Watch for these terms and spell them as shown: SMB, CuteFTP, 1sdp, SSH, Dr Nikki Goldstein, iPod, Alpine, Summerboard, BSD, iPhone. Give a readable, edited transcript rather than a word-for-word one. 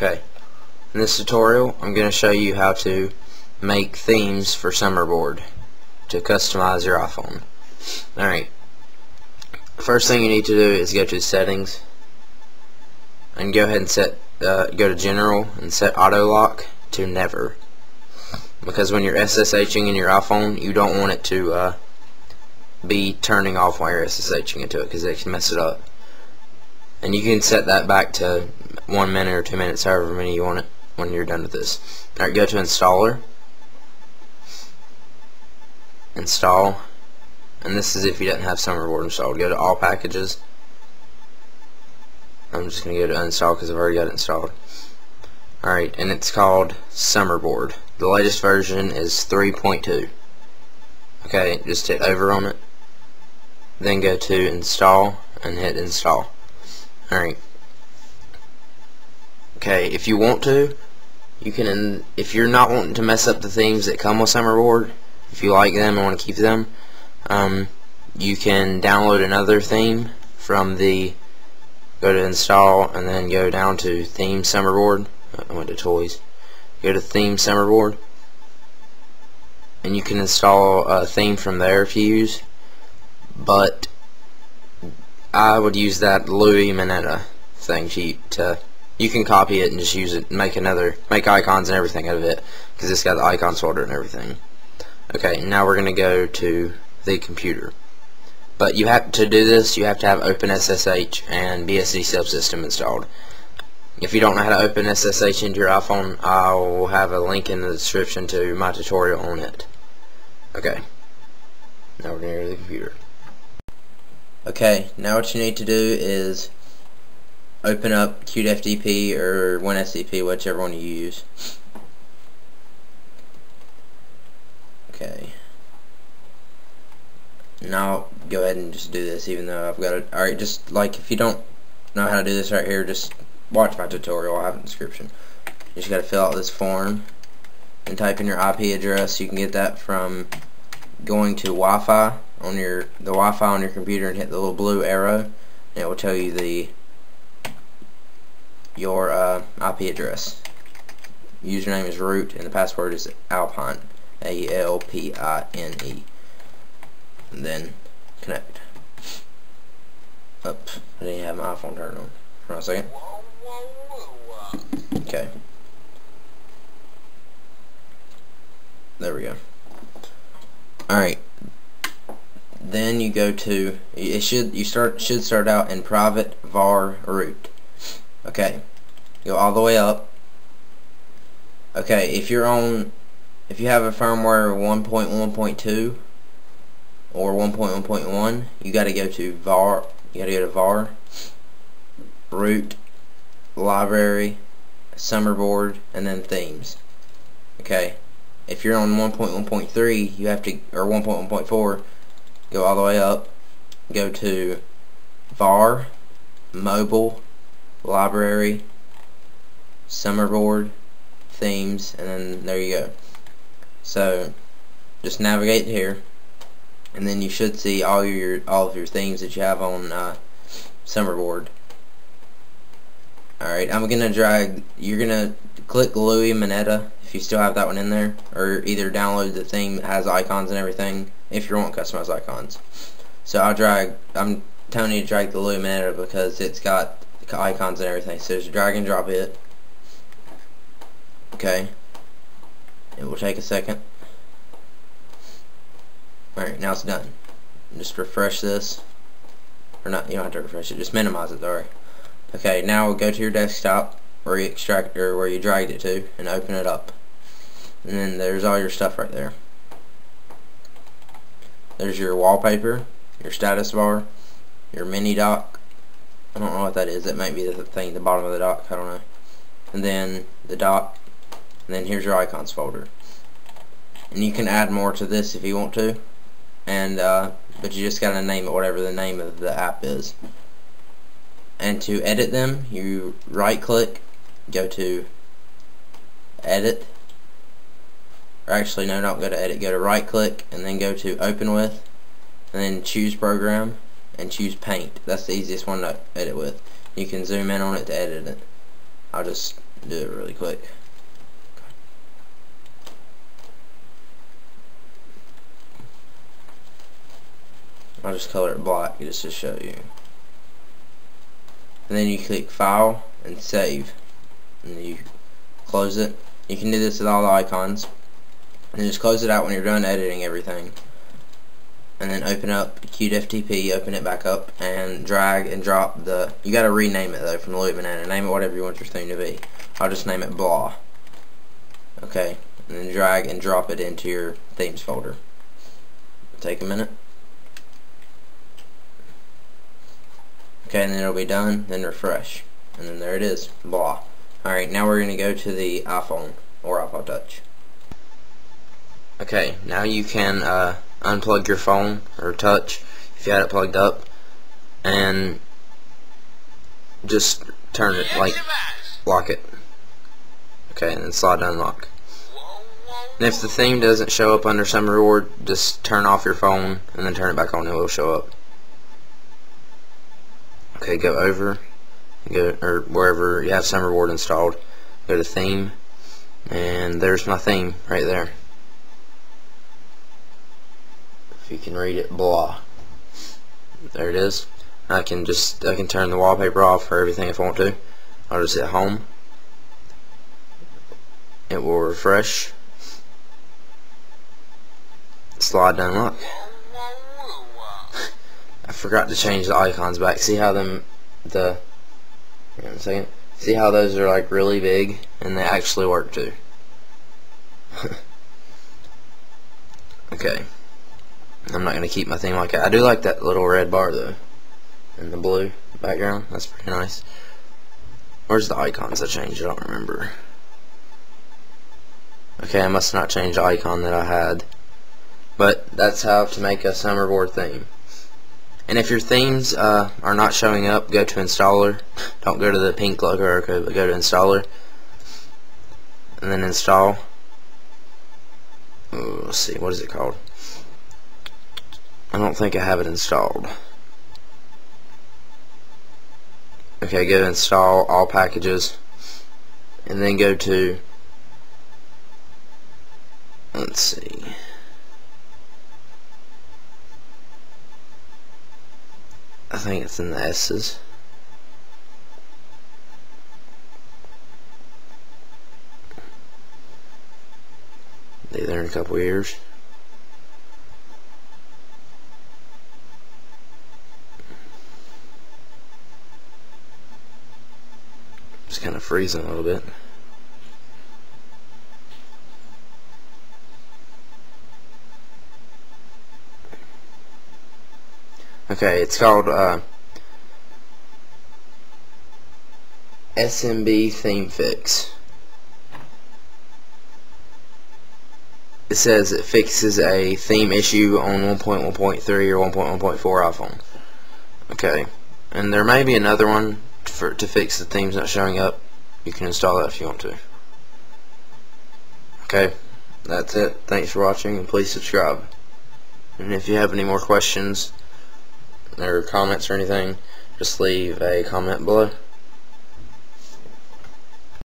Okay, in this tutorial I'm going to show you how to make themes for Summerboard to customize your iPhone. Alright, first thing you need to do is go to settings and go ahead and set go to general and set auto lock to never, because when you're SSHing in your iPhone you don't want it to be turning off while you're SSHing into it, because it can mess it up. And you can set that back to 1 minute or 2 minutes, however many you want it when you're done with this. Alright, go to installer, install, and this is if you didn't have Summerboard installed. Go to all packages. I'm just going to go to uninstall because I've already got it installed. Alright, and it's called Summerboard. The latest version is 3.2. Okay, just hit over on it, then go to install and hit install. Alright. Okay, if you want to, you can, if you're not wanting to mess up the themes that come with Summerboard, if you like them and want to keep them, you can download another theme from the, go to install and then go down to theme Summerboard. I went to toys. Go to theme Summerboard, and you can install a theme from there if you use, but I would use that Louis Mineta thing sheet to, you can copy it and just use it, make another, make icons and everything out of it, because it's got the icons folder and everything. Okay, now we're gonna go to the computer, but you have to do this, you have to have open SSH and BSD subsystem installed. If you don't know how to open SSH into your iPhone, I'll have a link in the description to my tutorial on it. Okay, now we're gonna go to the computer. Okay, now what you need to do is open up CuteFTP or 1sdp, whichever one you use. Okay. Now I'll go ahead and just do this, even though I've got it. Alright, just like if you don't know how to do this right here, just watch my tutorial. I have it in the description. You just gotta fill out this form and type in your IP address. You can get that from going to Wi-Fi on your Wi-Fi on your computer and hit the little blue arrow, and it will tell you the your IP address. Username is root and the password is Alpine, A-L-P-I-N-E, and then connect. Up, I didn't have my iPhone turned on. Hold on a second. Okay, there we go. Alright, then you go to, it should, you should start out in private var root. Okay, go all the way up. Okay, if you're on, if you have a firmware 1.1.2 or 1.1.1, you got to go to var, you got to go to var root library Summerboard and then themes. Okay, if you're on 1.1.3, you have to, or 1.1.4, go all the way up, go to var mobile library Summerboard themes, and then there you go. So just navigate here, and then you should see all your, all of your themes that you have on Summerboard. Alright, I'm gonna drag, you're gonna click Louis Mineta if you still have that one in there, or either download the theme that has icons and everything if you want customized icons. So I'll drag, I'm telling you to drag the Louis Mineta because it's got icons and everything, so just drag and drop it. Okay, it will take a second. Alright, now it's done. Just refresh this, or not, you don't have to refresh it, just minimize it, sorry. Okay, now we'll go to your desktop where you extract, or where you dragged it to, and open it up. And then there's all your stuff right there. There's your wallpaper, your status bar, your mini dock. I don't know what that is. It might be the thing at the bottom of the dock. I don't know. And then the dock. And then here's your icons folder. And you can add more to this if you want to. And but you just gotta name it whatever the name of the app is. And to edit them, you right click, go to edit, or actually no, don't go to edit, go to right click and then go to open with, and then choose program and choose paint. That's the easiest one to edit with. You can zoom in on it to edit it. I'll just do it really quick. I'll just color it black just to show you. And then you click File and Save, and then you close it. You can do this with all the icons, and just close it out when you're done editing everything. And then open up CuteFTP, open it back up, and drag and drop the. You gotta rename it though from the loop banana. Name it whatever you want your thing to be. I'll just name it blah. Okay, and then drag and drop it into your themes folder. Take a minute. Okay, and then it'll be done. Then refresh, and then there it is. Blah. All right, now we're gonna go to the iPhone or iPod Touch. Okay, now you can unplug your phone or touch if you had it plugged up, and just turn it like lock it. Okay, and then slide to unlock. And if the theme doesn't show up under Summerboard, just turn off your phone and then turn it back on. It will show up. Okay, go over, go or wherever you have Summerboard installed. Go to theme, and there's my theme right there. If you can read it, blah. There it is. I can turn the wallpaper off for everything if I want to. I'll just hit home. It will refresh. Slide down lock. I forgot to change the icons back. See how them hang on a second. See how those are like really big, and they actually work too. Okay. I'm not gonna keep my theme like that. I do like that little red bar though, and the blue background. That's pretty nice. Where's the icons I changed? I don't remember. Okay, I must not change the icon that I had. But that's how to make a Summerboard theme. And if your themes are not showing up, go to installer. Don't go to the pink logo, but go to installer, and then install. Oh, let's see, what is it called? I don't think I have it installed. Okay, go to install all packages, and then go to, let's see, I think it's in the S's. Be there in a couple years. It's kind of freezing a little bit. Okay, it's called SMB Theme Fix. It says it fixes a theme issue on 1.1.3 or 1.1.4 iPhone. Okay, and there may be another one to fix the themes not showing up. You can install that if you want to. Okay, that's it. Thanks for watching, and please subscribe. And if you have any more questions or comments or anything, just leave a comment below.